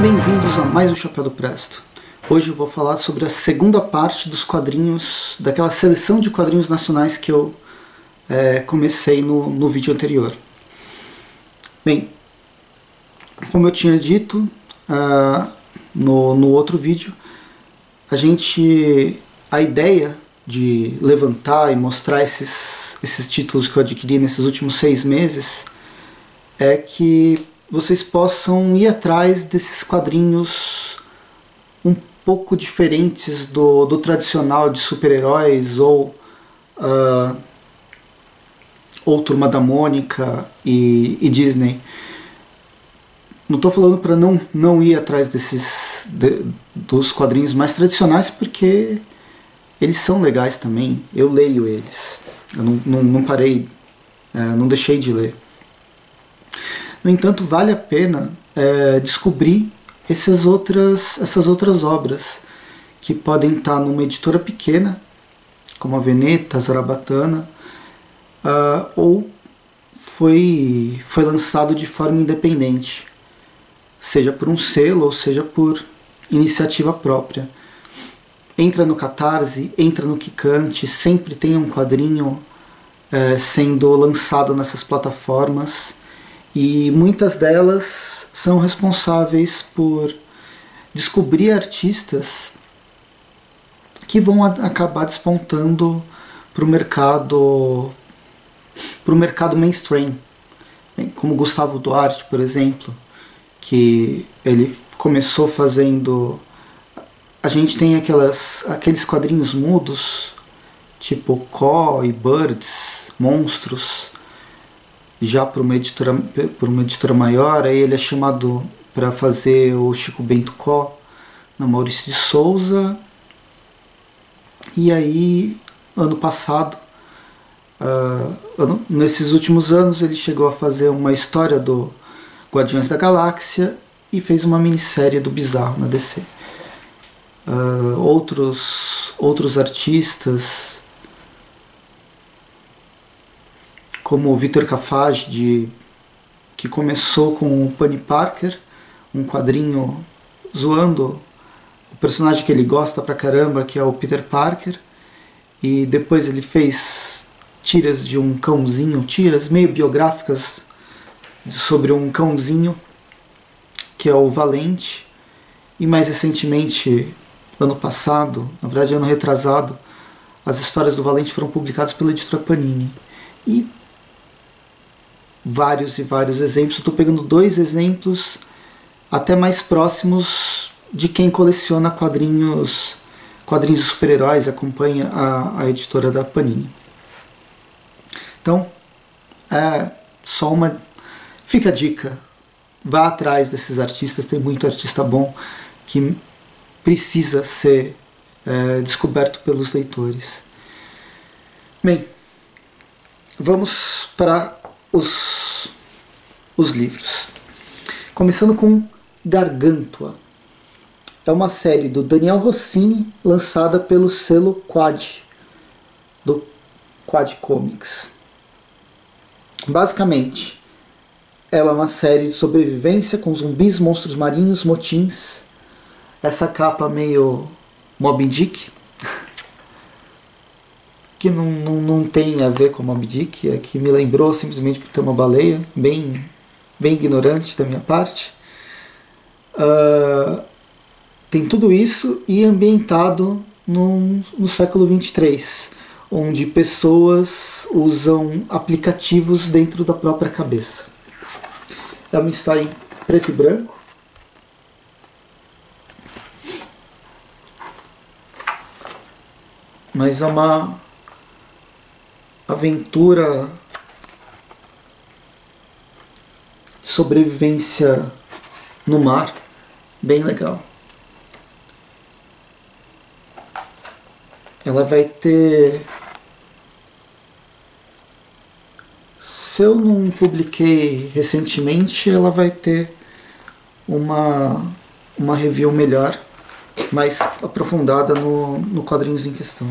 Bem-vindos a mais um Chapéu do Presto. Hoje eu vou falar sobre a segunda parte dos quadrinhos, daquela seleção de quadrinhos nacionais que eu comecei no vídeo anterior. Bem, como eu tinha dito no outro vídeo, a ideia de levantar e mostrar esses títulos que eu adquiri nesses últimos 6 meses é que vocês possam ir atrás desses quadrinhos um pouco diferentes do tradicional de super-heróis ou Turma da Mônica e Disney. Não estou falando para não ir atrás dos quadrinhos mais tradicionais, porque eles são legais também. Eu leio eles. Eu não parei, não deixei de ler. No entanto, vale a pena descobrir essas outras obras que podem estar numa editora pequena, como a Veneta, a Zarabatana, ou foi lançado de forma independente, seja por um selo ou seja por iniciativa própria. Entra no Catarse, entra no Quicante, sempre tem um quadrinho sendo lançado nessas plataformas. E muitas delas são responsáveis por descobrir artistas que vão acabar despontando pro mercado mainstream. Como Gustavo Duarte, por exemplo, que ele começou fazendo... A gente tem aqueles quadrinhos mudos, tipo Coy, Birds, Monstros, já por uma editora maior. Aí ele é chamado para fazer o Chico Bento Có, na Maurício de Souza, e aí ano passado, nesses últimos anos, ele chegou a fazer uma história do Guardiões da Galáxia e fez uma minissérie do Bizarro na DC. Outros artistas, como o Vitor Cafage, que começou com o Pani Parker, um quadrinho zoando o personagem que ele gosta pra caramba, que é o Peter Parker, e depois ele fez tiras de um cãozinho, tiras meio biográficas sobre um cãozinho, que é o Valente, e mais recentemente, ano passado, na verdade ano retrasado, as histórias do Valente foram publicadas pela editora Panini. E vários e vários exemplos. Eu estou pegando 2 exemplos até mais próximos de quem coleciona quadrinhos de super-heróis, acompanha a editora da Panini. Então, fica a dica. Vá atrás desses artistas, tem muito artista bom que precisa ser descoberto pelos leitores. Bem, vamos para os livros, começando com Gargantua. É uma série do Daniel Rosini, lançada pelo selo Quad, do Quad Comics. Basicamente, ela é uma série de sobrevivência com zumbis, monstros marinhos, motins. Essa capa meio Moby Dick, que não tem a ver com Moby Dick, é que me lembrou simplesmente por ter uma baleia, bem ignorante da minha parte. Tem tudo isso e ambientado no século 23, onde pessoas usam aplicativos dentro da própria cabeça. É uma história em preto e branco. Mas é uma aventura de sobrevivência no mar, bem legal. Ela vai ter, se eu não publiquei recentemente, ela vai ter uma review melhor, mais aprofundada no quadrinhos em questão.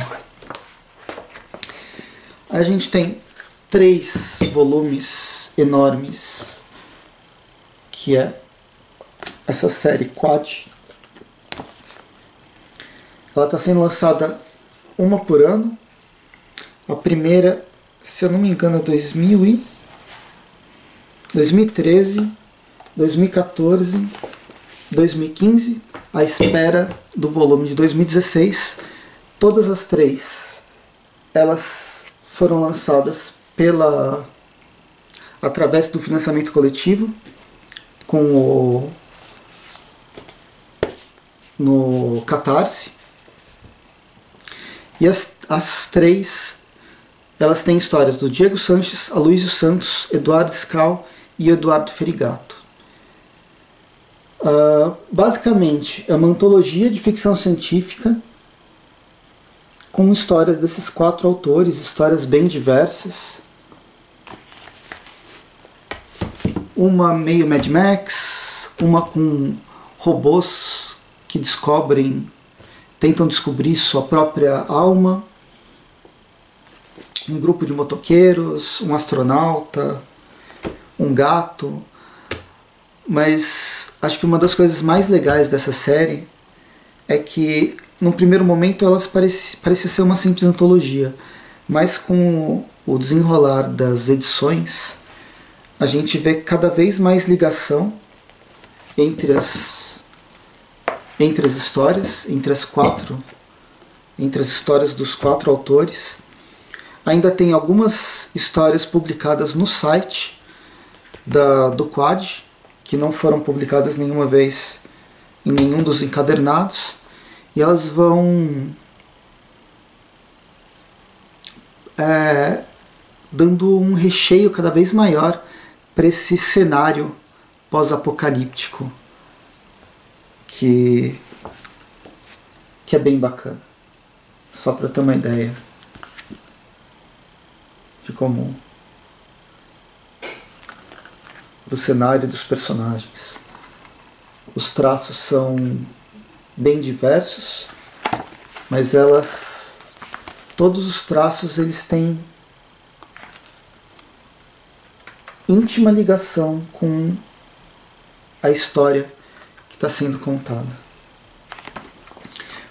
A gente tem 3 volumes enormes, que é essa série Quad, ela está sendo lançada uma por ano. A primeira, se eu não me engano, é 2013, 2014, 2015, à espera do volume de 2016. Todas as três, elas foram lançadas através do financiamento coletivo, no Catarse. E as três, elas têm histórias do Diego Sanches, Aloysio Santos, Eduardo Scal e Eduardo Ferigato. Basicamente, é uma antologia de ficção científica com histórias desses quatro autores, histórias bem diversas. Uma meio Mad Max, uma com robôs que tentam descobrir sua própria alma, um grupo de motoqueiros, um astronauta, um gato. Mas acho que uma das coisas mais legais dessa série é que, num primeiro momento, elas parecia ser uma simples antologia, mas com o desenrolar das edições, a gente vê cada vez mais ligação entre as histórias, entre as histórias dos quatro autores. Ainda tem algumas histórias publicadas no site do Quad, que não foram publicadas nenhuma vez em nenhum dos encadernados, e elas vão dando um recheio cada vez maior para esse cenário pós-apocalíptico, que é bem bacana. Só para ter uma ideia de como do cenário e dos personagens. Os traços são bem diversos, mas todos os traços, eles têm íntima ligação com a história que está sendo contada.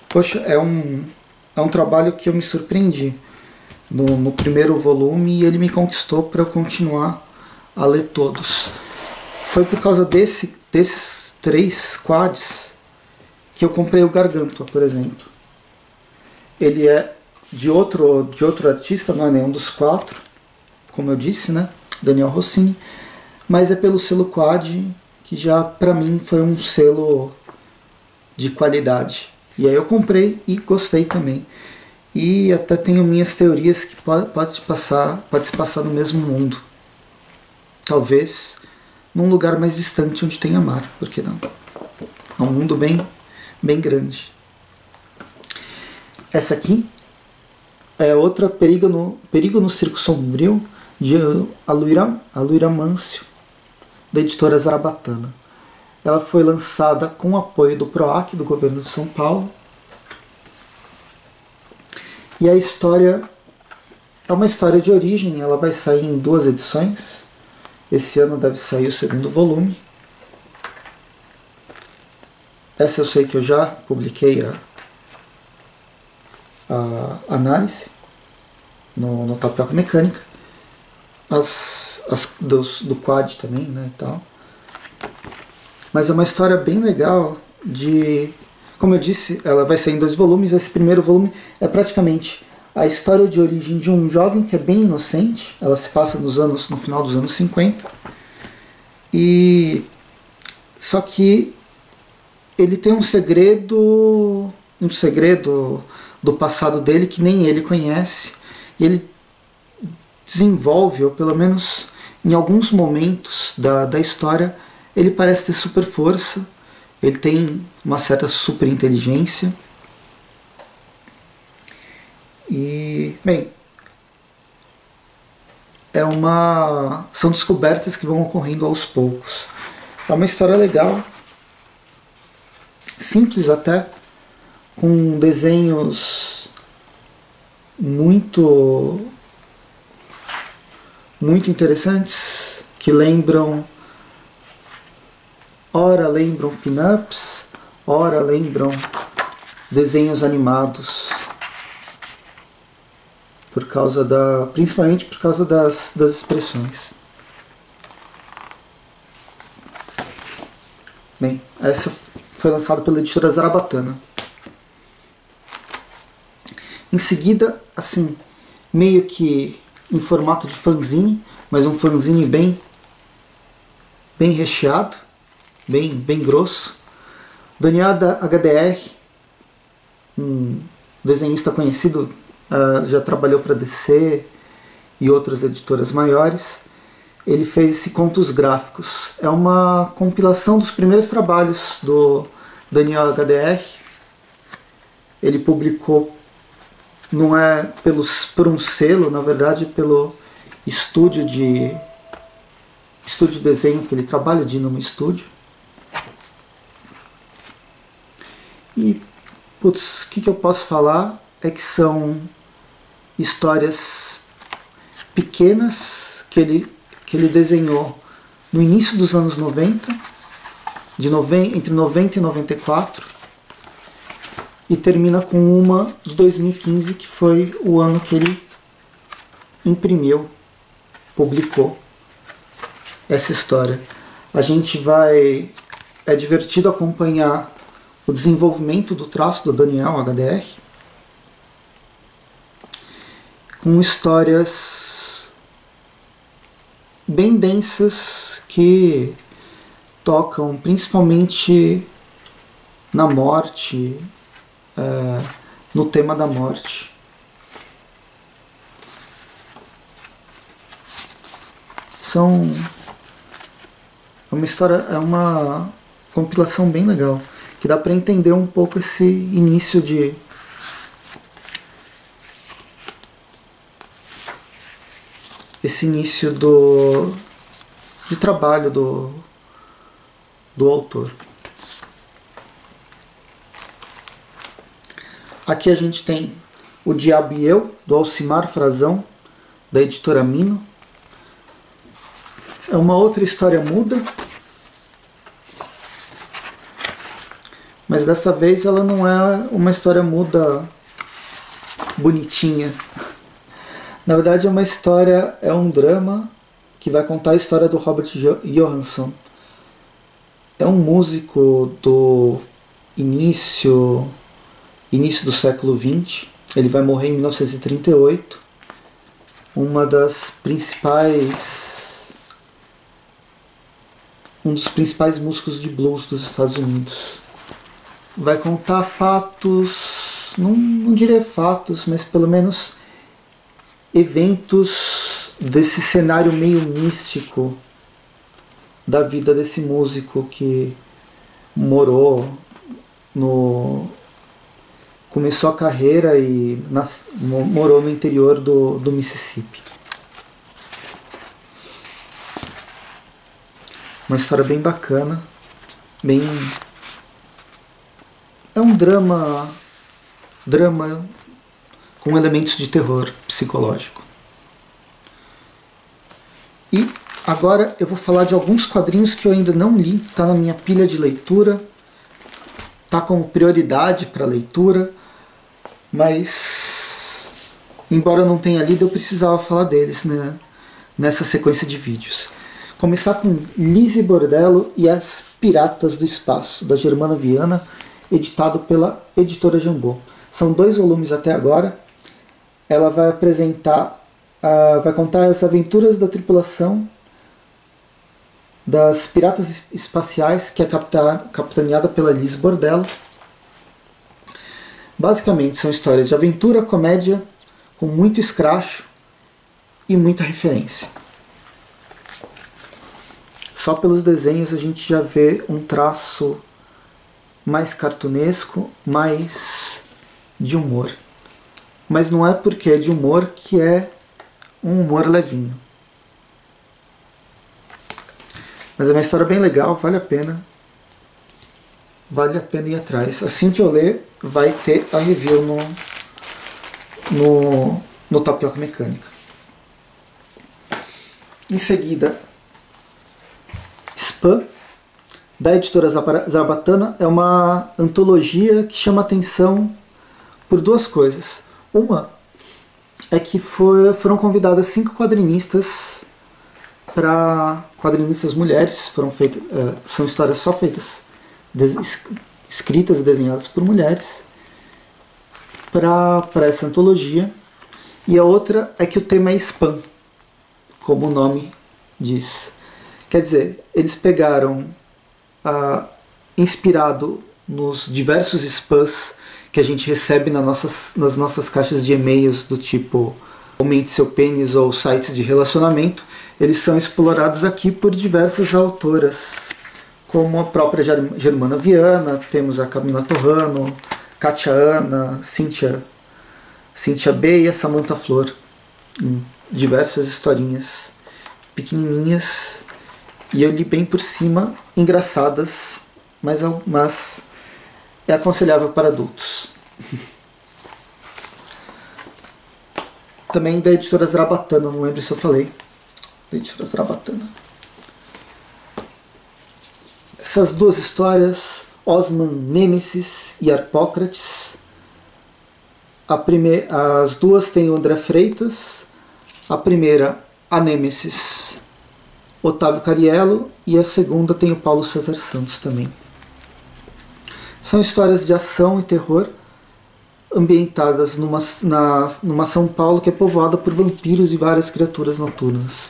Poxa, é um trabalho que eu me surpreendi no primeiro volume, e ele me conquistou para eu continuar a ler todos. Foi por causa desses três quads que eu comprei o Gargantua, por exemplo. Ele é de outro artista, não é nenhum dos quatro, como eu disse, né? Daniel Rosini, mas é pelo selo Quad, que já para mim foi um selo de qualidade. E aí eu comprei e gostei também. E até tenho minhas teorias que pode se passar no mesmo mundo. Talvez num lugar mais distante onde tenha mar, por que não? É um mundo bem grande. Essa aqui é outra, Perigo no Circo Sombrio, de Aluíra Mâncio, da editora Zarabatana. Ela foi lançada com o apoio do PROAC, do governo de São Paulo. E a história é uma história de origem, ela vai sair em duas edições. Esse ano deve sair o segundo volume. Essa eu sei que eu já publiquei a análise no Tapioca Mecânica. Do Quad também, né, e tal. Mas é uma história bem legal de... Como eu disse, ela vai sair em dois volumes. Esse primeiro volume é praticamente a história de origem de um jovem que é bem inocente. Ela se passa no final dos anos 50. E... Só que ele tem um segredo do passado dele que nem ele conhece. E ele desenvolve, ou pelo menos em alguns momentos da história, ele parece ter super força. Ele tem uma certa super inteligência. E, bem, são descobertas que vão ocorrendo aos poucos. É uma história legal, simples até, com desenhos muito interessantes, que lembram Ora lembram pin-ups, ora lembram desenhos animados. Por causa da, principalmente por causa das expressões. Bem, essa foi lançada pela editora Zarabatana. Em seguida, assim, meio que em formato de fanzine, mas um fanzine bem recheado, bem grosso. Daniel HDR, um desenhista conhecido, já trabalhou para DC e outras editoras maiores. Ele fez esse Contos Gráficos. É uma compilação dos primeiros trabalhos do Daniel HDR. Ele publicou, não é por um selo, na verdade, pelo estúdio de desenho que ele trabalha, de Numa Estúdio. E, putz, o que eu posso falar? É que são histórias pequenas que ele desenhou no início dos anos 90, entre 90 e 94, e termina com uma de 2015, que foi o ano que ele imprimiu, publicou essa história. É divertido acompanhar o desenvolvimento do traço do Daniel HDR, com histórias bem densas que tocam principalmente na morte, no tema da morte. É uma compilação bem legal, que dá para entender um pouco esse início de trabalho do autor. Aqui a gente tem O Diabo e Eu, do Alcimar Frazão, da editora Mino. É uma outra história muda, mas dessa vez ela não é uma história muda bonitinha. Na verdade é um drama que vai contar a história do Robert Johansson. É um músico do início do século XX. Ele vai morrer em 1938. Um dos principais músicos de blues dos Estados Unidos. Vai contar fatos, não diria fatos, mas pelo menos eventos desse cenário meio místico da vida desse músico que começou a carreira e morou no interior do Mississippi. Uma história bem bacana, é um drama com elementos de terror psicológico. E agora eu vou falar de alguns quadrinhos que eu ainda não li, tá na minha pilha de leitura, tá como prioridade para leitura, mas embora eu não tenha lido, eu precisava falar deles, né, nessa sequência de vídeos. Começar com Lise Bordello e as Piratas do Espaço, da Germana Viana, editado pela editora Jambô. São 2 volumes até agora. Ela vai vai contar as aventuras da tripulação das piratas espaciais, que é capitaneada pela Lise Bordello. Basicamente são histórias de aventura, comédia, com muito escracho e muita referência. Só pelos desenhos a gente já vê um traço mais cartunesco, mais de humor. Mas não é porque é de humor que é um humor levinho. Mas é uma história bem legal, vale a pena. Vale a pena ir atrás. Assim que eu ler, vai ter a review no Tapioca Mecânica. Em seguida, Spam, da editora Zarabatana é uma antologia que chama atenção por duas coisas. Uma é que foram convidadas 5 quadrinistas, para quadrinistas mulheres, são histórias só feitas, escritas e desenhadas por mulheres, para essa antologia. E a outra é que o tema é spam, como o nome diz. Quer dizer, eles pegaram, inspirado nos diversos spams que a gente recebe nas nossas caixas de e-mails do tipo Aumente Seu Pênis ou sites de relacionamento, eles são explorados aqui por diversas autoras, como a própria Germana Viana, temos a Camila Torrano, Katia Ana, Cíntia B e a Samantha Flor, em diversas historinhas pequenininhas, e eu li bem por cima, engraçadas, mas é aconselhável para adultos. Também da editora Zarabatana, não lembro se eu falei. Da editora Zarabatana. Essas duas histórias, Osman Nemesis e Harpócrates. As duas têm o André Freitas. A primeira, a Nemesis, Otávio Cariello. E a segunda tem o Paulo César Santos também. São histórias de ação e terror ambientadas numa São Paulo que é povoada por vampiros e várias criaturas noturnas.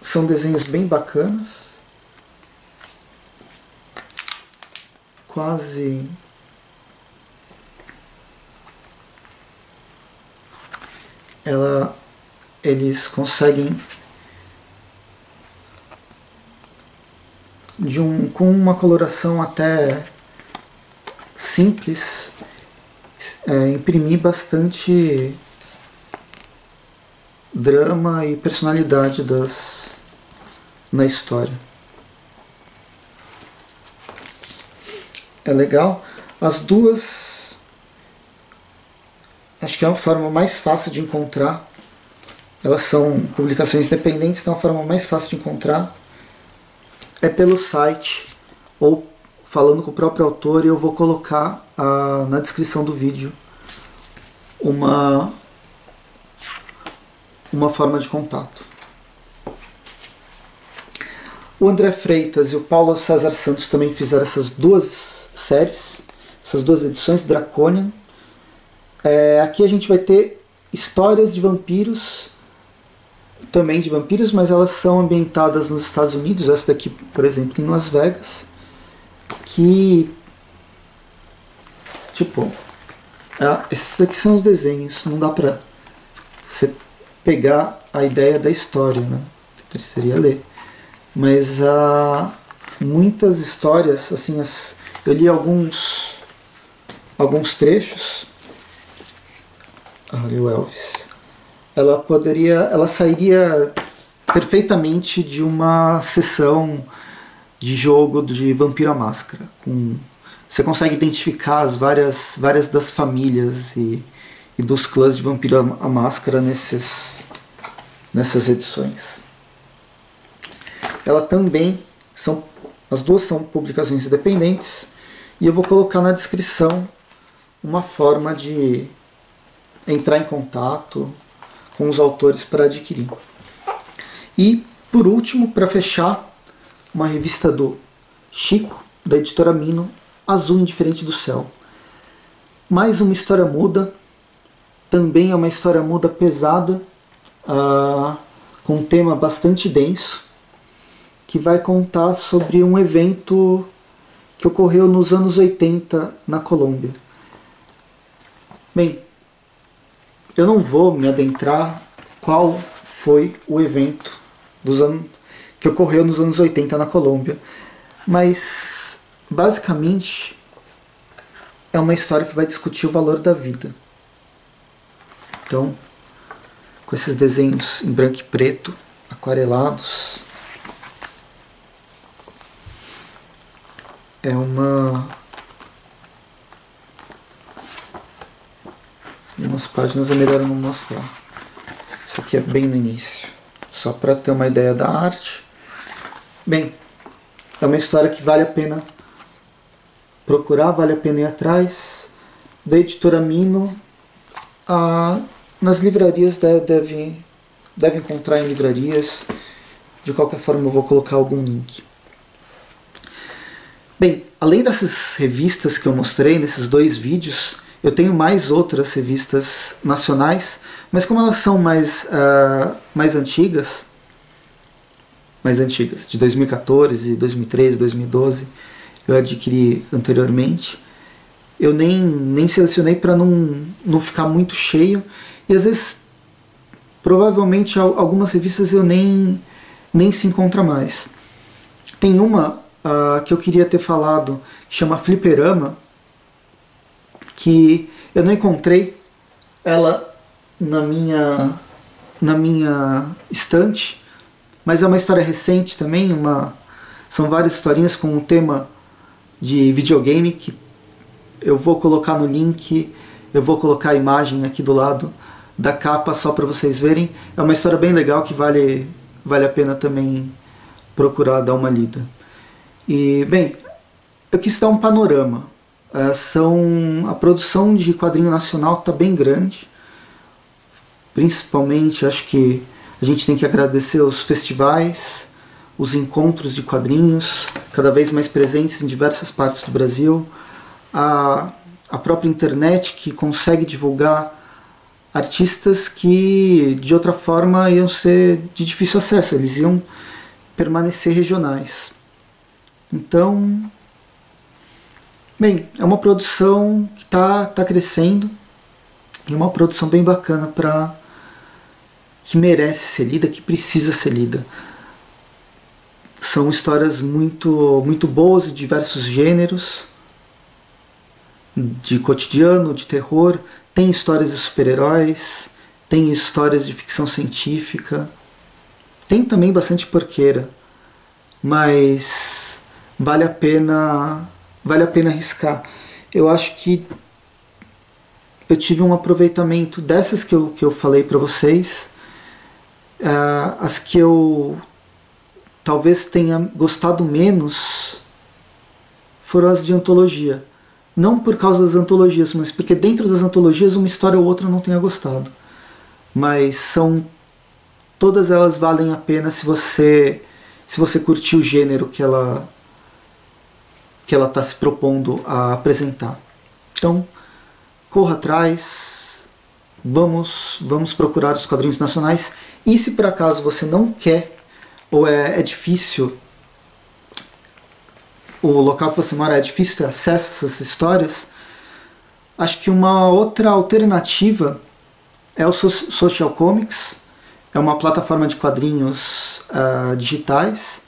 São desenhos bem bacanas, eles conseguem com uma coloração até simples, imprimir bastante drama e personalidade na história. É legal. As duas, acho que é uma forma mais fácil de encontrar. Elas são publicações independentes, então a forma mais fácil de encontrar é pelo site ou falando com o próprio autor, e eu vou colocar na descrição do vídeo uma forma de contato. O André Freitas e o Paulo César Santos também fizeram essas duas séries, essas duas edições, Draconian. Aqui a gente vai ter histórias de vampiros, também de vampiros, mas elas são ambientadas nos Estados Unidos. Essa daqui, por exemplo, em Las Vegas, que, tipo, esses aqui são os desenhos, não dá pra você pegar a ideia da história, né? Precisaria ler. Mas há muitas histórias, assim, eu li alguns trechos. Olha o Elvis. Ela sairia perfeitamente de uma sessão de jogo de Vampiro à Máscara. Você consegue identificar as várias das famílias e dos clãs de Vampiro à Máscara nessas edições. Ela também as duas são publicações independentes, e eu vou colocar na descrição uma forma de entrar em contato com os autores para adquirir. E por último, para fechar, uma revista do Chico, da editora Mino, Azul Indiferente do Céu. Mais uma história muda, também é uma história muda pesada, com um tema bastante denso, que vai contar sobre um evento que ocorreu nos anos 80 na Colômbia. Bem, eu não vou me adentrar qual foi o evento que ocorreu nos anos 80 na Colômbia, mas basicamente é uma história que vai discutir o valor da vida. Então, com esses desenhos em branco e preto, aquarelados, umas páginas é melhor eu não mostrar. Isso aqui é bem no início, só para ter uma ideia da arte. Bem, é uma história que vale a pena procurar, vale a pena ir atrás, da editora Mino. Nas livrarias deve encontrar em livrarias. De qualquer forma eu vou colocar algum link. Bem, além dessas revistas que eu mostrei nesses dois vídeos, eu tenho mais outras revistas nacionais, mas como elas são mais antigas, de 2014, 2013, 2012, eu adquiri anteriormente, eu nem selecionei para não ficar muito cheio, e às vezes, provavelmente, algumas revistas eu nem se encontra mais. Tem uma que eu queria ter falado, que chama Fliperama, que eu não encontrei ela na minha estante, mas é uma história recente também, são várias historinhas com um tema de videogame, que eu vou colocar no link, eu vou colocar a imagem aqui do lado da capa só para vocês verem. É uma história bem legal que vale a pena também procurar dar uma lida. E, bem, eu quis dar um panorama. A produção de quadrinho nacional está bem grande. Principalmente, acho que a gente tem que agradecer os festivais, os encontros de quadrinhos, cada vez mais presentes em diversas partes do Brasil. A própria internet, que consegue divulgar artistas que de outra forma iam ser de difícil acesso, eles iam permanecer regionais. Então, bem, é uma produção que tá crescendo, e é uma produção bem bacana, que merece ser lida, que precisa ser lida. São histórias muito, muito boas, de diversos gêneros, de cotidiano, de terror. Tem histórias de super-heróis, tem histórias de ficção científica, tem também bastante porqueira, mas vale a pena arriscar. Eu acho que eu tive um aproveitamento dessas que eu falei para vocês, as que eu talvez tenha gostado menos foram as de antologia. Não por causa das antologias, mas porque dentro das antologias uma história ou outra eu não tenha gostado. Mas todas elas valem a pena se você curtir o gênero que ela está se propondo a apresentar. Então, corra atrás, vamos procurar os quadrinhos nacionais. E se por acaso você não quer, ou é difícil, o local que você mora é difícil ter acesso a essas histórias, acho que uma outra alternativa é o Social Comics. É uma plataforma de quadrinhos digitais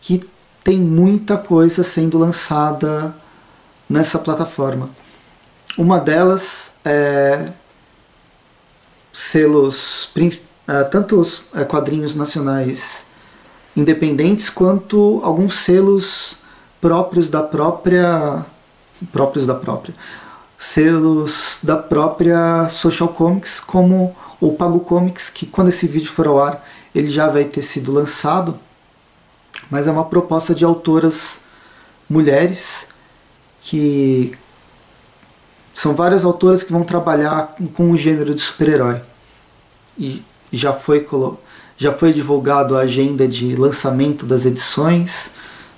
que tem muita coisa sendo lançada nessa plataforma. Uma delas é selos, tanto os quadrinhos nacionais independentes quanto alguns selos selos da própria Social Comics, como o Pago Comics, que quando esse vídeo for ao ar ele já vai ter sido lançado, mas é uma proposta de autoras mulheres, que são várias autoras que vão trabalhar com o gênero de super-herói, e já foi divulgado a agenda de lançamento das edições.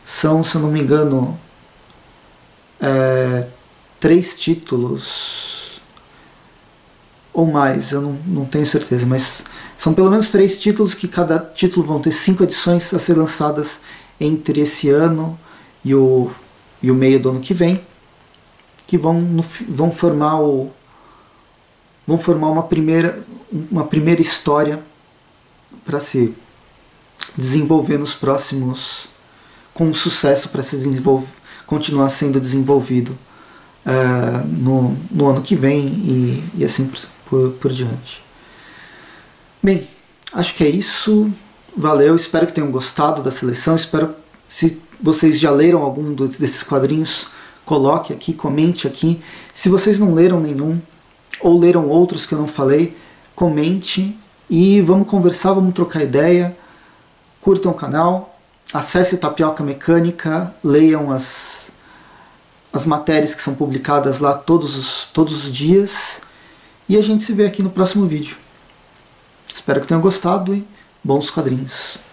São, se eu não me engano, 3 títulos ou mais, eu não tenho certeza, mas são pelo menos 3 títulos, que cada título vão ter 5 edições a ser lançadas entre esse ano e o meio do ano que vem, que vão formar uma primeira história para se desenvolver nos próximos, com sucesso, para se continuar sendo desenvolvido no ano que vem e assim por diante. Bem, acho que é isso. Valeu, espero que tenham gostado da seleção. Espero, se vocês já leram algum desses quadrinhos, coloque aqui, comente aqui. Se vocês não leram nenhum, ou leram outros que eu não falei, comente e vamos conversar, vamos trocar ideia. Curtam o canal. Acesse Tapioca Mecânica, leiam as matérias que são publicadas lá todos os dias. E a gente se vê aqui no próximo vídeo. Espero que tenham gostado e bons quadrinhos.